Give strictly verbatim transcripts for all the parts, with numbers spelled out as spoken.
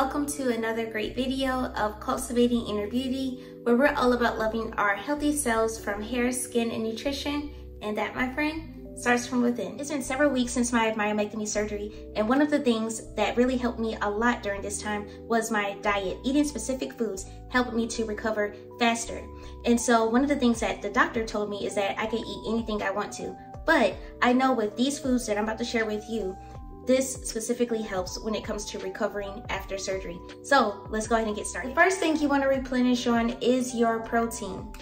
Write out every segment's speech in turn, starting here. welcome to another great video of Cultivating Inner Beauty, where we're all about loving our healthy selves from hair, skin, and nutrition. And that, my friend, starts from within. It's been several weeks since my myomectomy surgery, and one of the things that really helped me a lot during this time was my diet. Eating specific foods helped me to recover faster. And so one of the things that the doctor told me is that I can eat anything I want to. But I know with these foods that I'm about to share with you, this specifically helps when it comes to recovering after surgery. So let's go ahead and get started. The first thing you want to replenish on is your protein.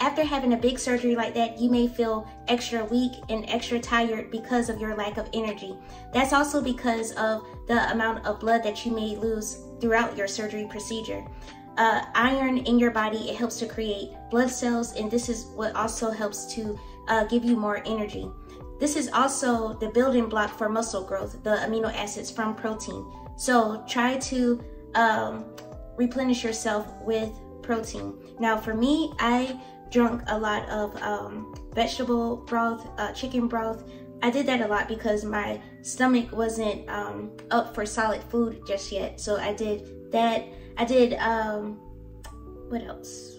After having a big surgery like that, you may feel extra weak and extra tired because of your lack of energy. That's also because of the amount of blood that you may lose throughout your surgery procedure. Uh, iron in your body, it helps to create blood cells, and this is what also helps to uh, give you more energy. This is also the building block for muscle growth, the amino acids from protein. So try to um, replenish yourself with protein. Now for me, I drank a lot of um, vegetable broth, uh, chicken broth. I did that a lot because my stomach wasn't um, up for solid food just yet. So I did that. I did, um, what else?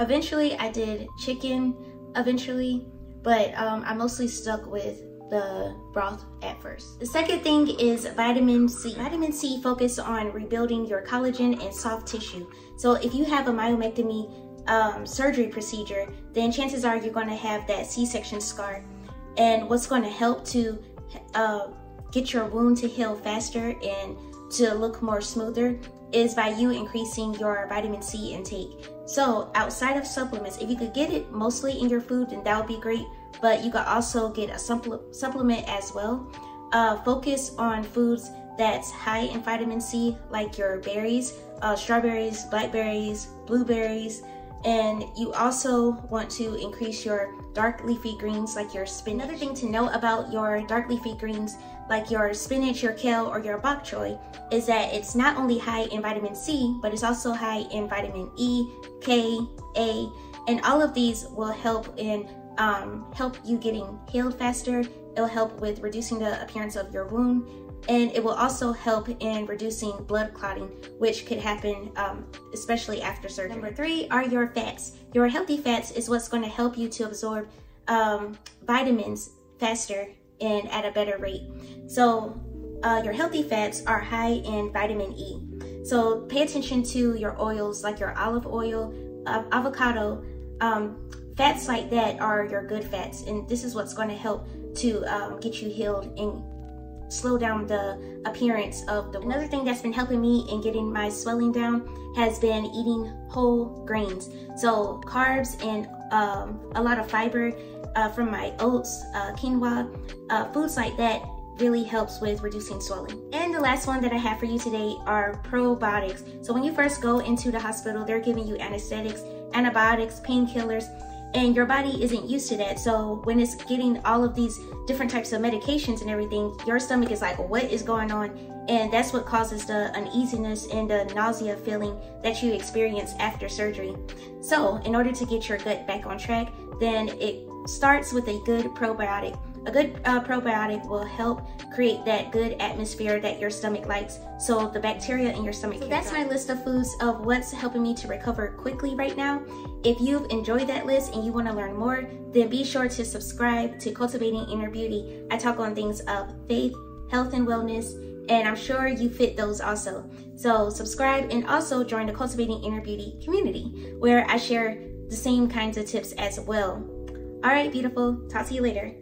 Eventually I did chicken, eventually. But um, I mostly stuck with the broth at first. The second thing is vitamin C. Vitamin C focuses on rebuilding your collagen and soft tissue. So if you have a myomectomy um, surgery procedure, then chances are you're gonna have that C-section scar. And what's gonna help to uh, get your wound to heal faster and to look more smoother is by you increasing your vitamin C intake. So outside of supplements, if you could get it mostly in your food, then that would be great, but you could also get a supplement as well. Uh, focus on foods that's high in vitamin C, like your berries, uh, strawberries, blackberries, blueberries, and you also want to increase your dark leafy greens like your spinach. Another thing to know about your dark leafy greens like your spinach, your kale, or your bok choy is that it's not only high in vitamin C, but it's also high in vitamin E, K, A, and all of these will help in um, help you getting healed faster. It'll help with reducing the appearance of your wound, and it will also help in reducing blood clotting, which could happen um, especially after surgery. Number three are your fats. Your healthy fats is what's going to help you to absorb um, vitamins faster and at a better rate. So uh, your healthy fats are high in vitamin E. So pay attention to your oils like your olive oil, uh, avocado, um, fats like that are your good fats, and this is what's going to help to um, get you healed and slow down the appearance of the wound. Another thing that's been helping me in getting my swelling down has been eating whole grains. So carbs and um, a lot of fiber uh, from my oats, uh, quinoa, uh, foods like that really helps with reducing swelling. And the last one that I have for you today are probiotics. So when you first go into the hospital, they're giving you anesthetics, antibiotics, painkillers, and your body isn't used to that. So when it's getting all of these different types of medications and everything, your stomach is like, what is going on? And that's what causes the uneasiness and the nausea feeling that you experience after surgery. So in order to get your gut back on track, then it starts with a good probiotic. A good uh, probiotic will help create that good atmosphere that your stomach likes, so the bacteria in your stomach. So that's my list of foods of what's helping me to recover quickly right now. If you've enjoyed that list and you want to learn more, then be sure to subscribe to Cultivating Inner Beauty. I talk on things of faith, health, and wellness, and I'm sure you fit those also. So subscribe and also join the Cultivating Inner Beauty community, where I share the same kinds of tips as well. All right, beautiful. Talk to you later.